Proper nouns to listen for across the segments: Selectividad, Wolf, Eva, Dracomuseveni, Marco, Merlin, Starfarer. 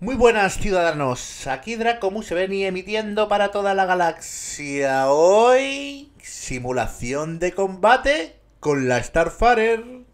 Muy buenas ciudadanos, aquí Dracomuseveni emitiendo para toda la galaxia. Hoy, simulación de combate con la Starfarer.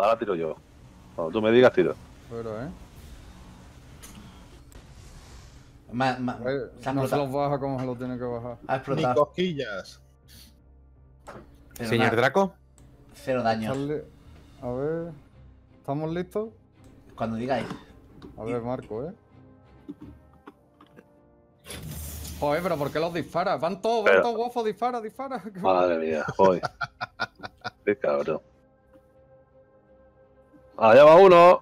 Ahora tiro yo. Cuando tú me digas, tiro. Pero, ¿eh? No se los baja como se los tiene que bajar. Ha explotado. Ni cosquillas. Señor Draco. Cero daños. A ver... ¿Estamos listos? Cuando digáis. A ver, Marco, ¿eh? Joder, pero ¿por qué los disparas? Van todos guafos, dispara. Madre mía, joder. Qué cabrón. Allá va uno.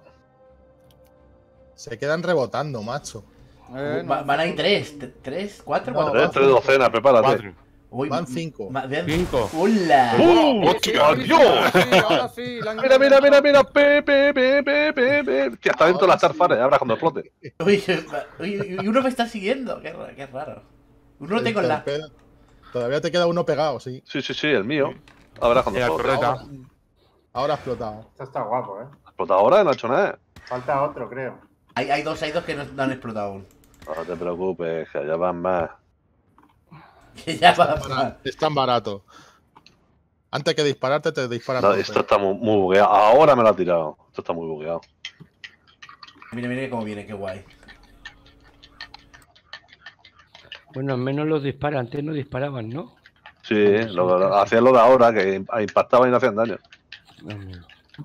Se quedan rebotando, macho. Van ahí tres, cuatro. Tres docenas, prepárate. Uy, van cinco. ¡Hola! ¡Hostia, Dios! Ahora sí, mira. Hasta dentro de las Starfarer, ahora cuando explote. Y uno me está siguiendo. Qué raro. Uno te con la... Todavía te queda uno pegado, sí. Sí, el mío. Ahora cuando explote. Ahora ha explotado. Esto está guapo, ¿eh? ¿Ha explotado ahora? No ha hecho nada. Falta otro, creo. Hay dos que no han explotado aún. No te preocupes, que allá van más. Que ya van más. Están baratos. Antes que dispararte, te disparan. No, esto está muy bugueado. Ahora me lo ha tirado. Esto está muy bugueado. Mire cómo viene, qué guay. Bueno, al menos los disparan. Antes no disparaban, ¿no? Sí, hacían lo de ahora, que impactaban y no hacían daño.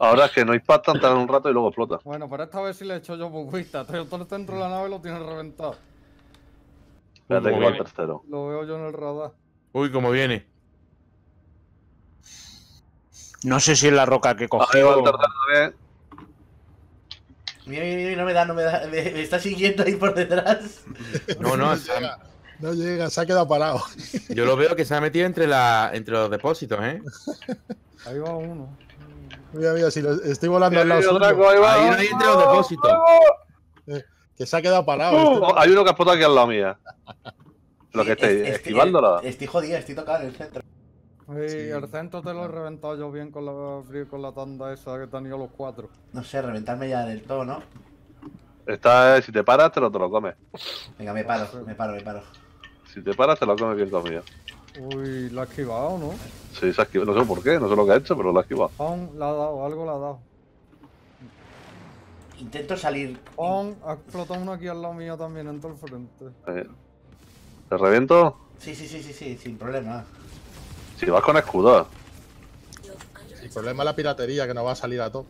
Ahora es que no impactan tan un rato y luego explota. Bueno, pero esta vez sí le he hecho yo buguista. Todo está dentro de la nave y lo tiene reventado. Espérate que va el tercero. Lo veo yo en el radar. Uy, cómo viene. No sé si es la roca que cogió. Ahí va el tercero. Mira, no me da. Me está siguiendo ahí por detrás. No llega, se ha quedado parado. Yo lo veo que se ha metido entre los depósitos, ¿eh? Ahí va uno. Mira, si lo estoy volando al lado suyo. Ahí entre los depósitos. Que se ha quedado parado. Hay uno que ha explotado aquí al lado mía. Lo que estáis esquivándola. Estoy jodido, estoy tocado en el centro. Sí, el centro te lo he reventado yo bien con la tanda esa que te han ido los cuatro. No sé, reventarme ya del todo, ¿no? Si te paras, te lo comes. Venga, me paro. Si te paras, te lo comes bien comido. Uy, la ha esquivado, ¿no? Sí, se ha esquivado. No sé por qué, no sé lo que ha hecho, pero la ha esquivado. La ha dado, algo la ha dado. Intento salir. Ha explotado uno aquí al lado mío también, en todo el frente. ¿Te reviento? Sí, sin problema. Si vas con escudo. El problema es la piratería, que no va a salir a todo.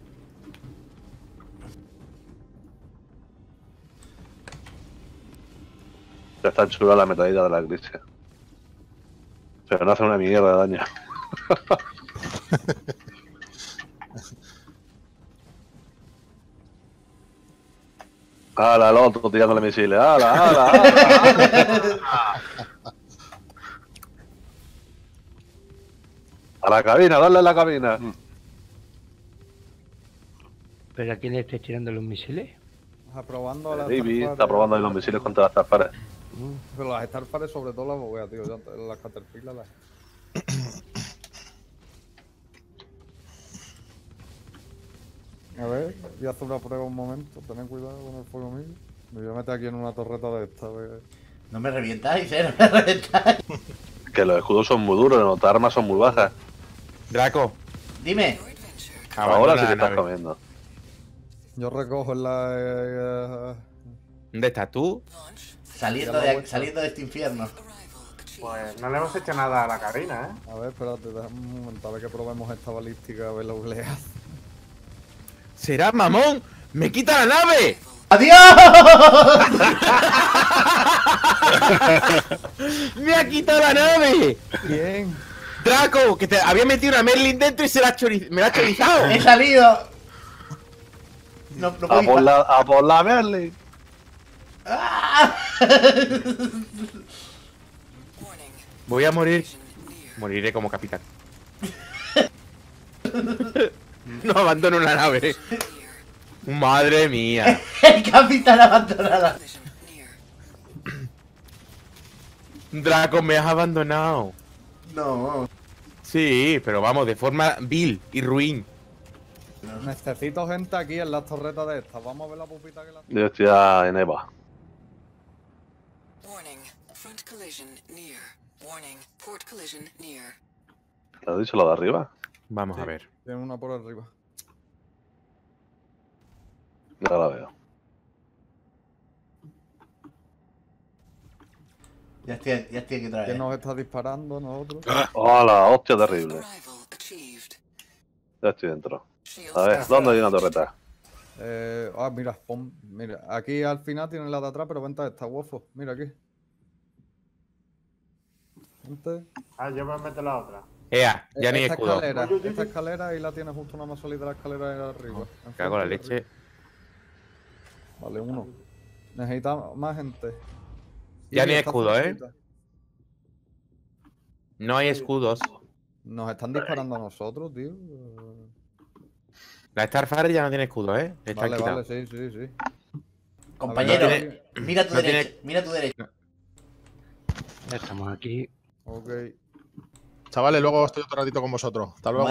Ya está chula la metadilla de la iglesia. Pero no hace una mierda de daño. ¡Hala, el otro tirándole misiles! ¡Hala! ¡A la cabina! ¡Dale a la cabina! ¿Pero a quién le estáis tirando los misiles? David está probando ahí los misiles contra las Starfarer. Pero las Starfarer, sobre todo las bogueas, tío. Las Caterpillar, las... A ver, voy a hacer una prueba un momento. Tened cuidado con el fuego mío. Me voy a meter aquí en una torreta de esta. No me revientáis, no me revientáis. Que los escudos son muy duros, las armas son muy bajas. Draco. Dime. Ahora sí te estás comiendo. Yo recojo la... ¿Dónde estás tú? Saliendo de este infierno. Pues no le hemos hecho nada a la cabina, ¿eh? A ver, espérate, déjame un momento, a ver que probemos esta balística, a ver la ulea. ¡Será mamón! ¡Me quita la nave! ¡Adiós! ¡Me ha quitado la nave! Bien. Draco, que te había metido una Merlin dentro y se la me la ha chorizado. ¡He salido! No puedo a por la Merlin. Voy a morir. Moriré como capitán. No abandono la nave. Madre mía. El capitán abandonada. Draco, me has abandonado. No. Sí, pero vamos, de forma vil y ruin. Necesito gente aquí en las torretas de estas. Vamos a ver la pupita que la... Yo estoy en Eva. ¿Lo has dicho lo de arriba? Vamos a ver. Tiene una por arriba. Ya la veo. Ya estoy aquí otra vez. ¿Quién nos está disparando nosotros? ¡Hola! ¡Hostia, terrible! Ya estoy dentro. A ver, ¿dónde hay una torreta? Mira, mira, aquí al final tienen la de atrás, pero venta esta, Wolfo. Mira aquí. Vente. Ah, yo me meto la otra. Ya ni escudo. Esta escalera ahí la tiene justo una más solita la escalera de arriba. Me cago la leche. Vale, uno. Necesitamos más gente. Ya ni escudo, ¿eh? No hay escudos. Nos están disparando a nosotros, tío. La Starfarer ya no tiene escudo, ¿eh? Está vale, quitado. Vale, sí. Compañero, ver, no tiene, mira tu no derecha, tiene... mira tu derecha. Ya estamos aquí. Ok. Chavales, luego estoy otro ratito con vosotros. Hasta luego.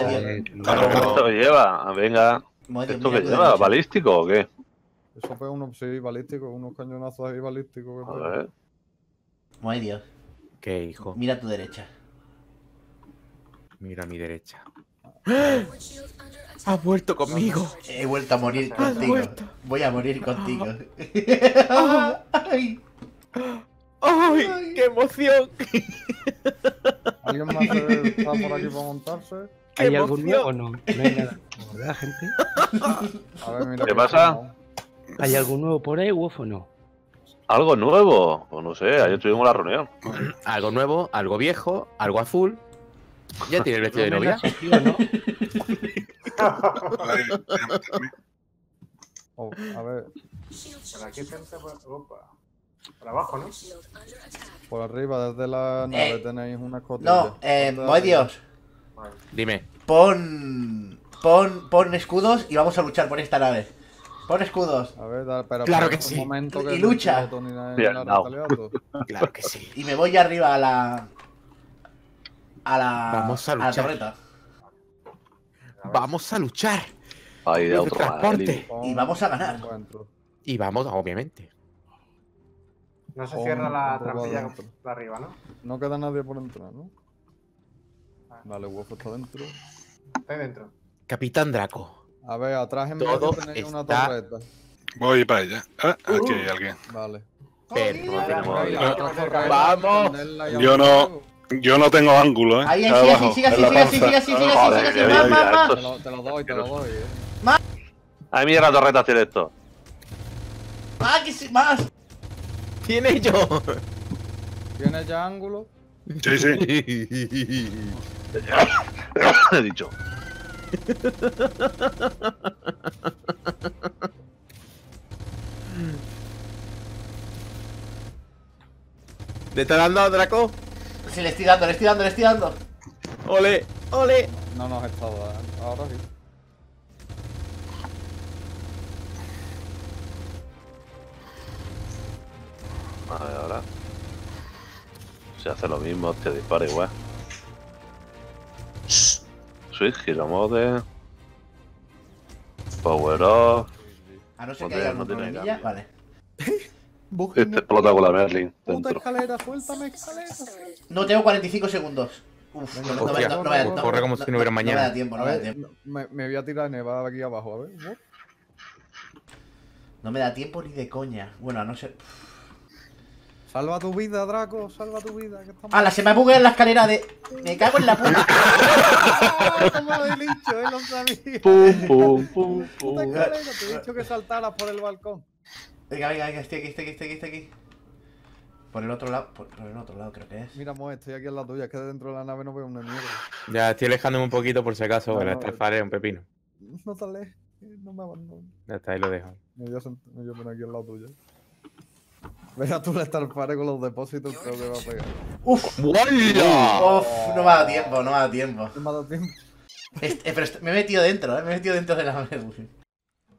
¿Cuánto lleva? Venga. Madre, ¿esto qué lleva? ¿Balístico o qué? Eso fue uno, sí, balístico, unos cañonazos ahí balísticos. A ver. Madre Dios. ¿Qué, hijo? Mira tu derecha. Mira mi derecha. Has vuelto conmigo. He vuelto a morir contigo. Voy a morir contigo. ¡Ay! ¡Ay! ¡Qué emoción! ¿Alguien más está por aquí para montarse? ¿Hay algún nuevo o no? No hay nada. ¿Verdad, gente? A ver, mira. ¿Qué pasa? ¿Hay algún nuevo por ahí, Wolf, o no? ¿Algo nuevo? Pues no sé, ayer tuvimos la reunión. Algo nuevo, algo viejo, algo azul. ¿Ya tiene el vestido de novia? ¿No? Oh, a ver. ¿Por aquí frente? Por abajo, ¿no? Por arriba, desde la nave tenéis una escotilla. No, ¡ay, Dios! Dime. Pon escudos y vamos a luchar por esta nave. Pon escudos. A ver, pero claro que sí. Y lucha. Claro que sí. Y me voy arriba a la... vamos a luchar. A la torreta. Vamos a luchar. Ahí de otro transporte. Y vamos a ganar. Y vamos, obviamente. No se cierra la trampilla de arriba, ¿no? No queda nadie por entrar, ¿no? Vale, Wolf está dentro. Está dentro. Capitán Draco. A ver, atrás en medio tenéis una torreta. Voy para allá. Aquí hay alguien. Vale. ¡Vamos! Yo no... Yo no tengo ángulo, ¿eh? Ahí, sigue, más. Te lo doy. Más. Ay, mira la torreta hacer esto. Más, que sí, más. ¿Tiene yo? ¿Tienes ya ángulo? Sí. He dicho. ¿Te está dando, Draco? Sí, le estoy dando. ¡Ole! No nos está dando, ahora sí. Vale, ahora. Se hace lo mismo, te dispara igual. Switch, giro mode. Power off. A no ser que haya una vale. Este explota con la Merlin. Puta escalera, suéltame escalera. No tengo 45 segundos. Uf, no me da tiempo. Corre como si no hubiera mañana. No me da tiempo. Me voy a tirar nevada aquí abajo, a ver. No me da tiempo ni de coña. Bueno, a no ser. Salva tu vida, Draco, salva tu vida. ¡Hala, se me ha bugueado en la escalera de... Me cago en la puta! ¡Cómo lo he dicho, lo sabía! ¡Pum, pum, pum, pum! Te he dicho que saltaras por el balcón. Venga, venga, venga, estoy aquí. Por el otro lado, por el otro lado creo que es. Mira, Moe, estoy aquí en la tuya, es que dentro de la nave no veo una mierda. Ya, estoy alejándome un poquito por si acaso, pero este Starfarer es un pepino. No te alejes, no me abandones. Ya está, ahí lo dejo. Me voy a poner aquí al lado tuyo. Venga, tú la Starfarer con los depósitos, creo que va a pegar. ¡Uf! ¡Wala! ¡Uf! No me ha dado tiempo, No me ha dado tiempo. Pero me he metido dentro, me he metido dentro de la nave.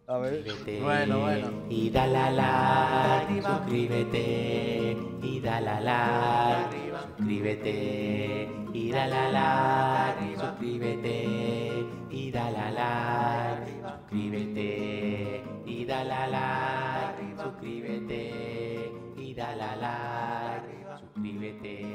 A ver. Bueno. Y dale like, suscríbete. Y dale like, suscríbete. Y dale like, suscríbete. Y dale like, suscríbete. Y dale like, suscríbete. Y dale like, suscríbete.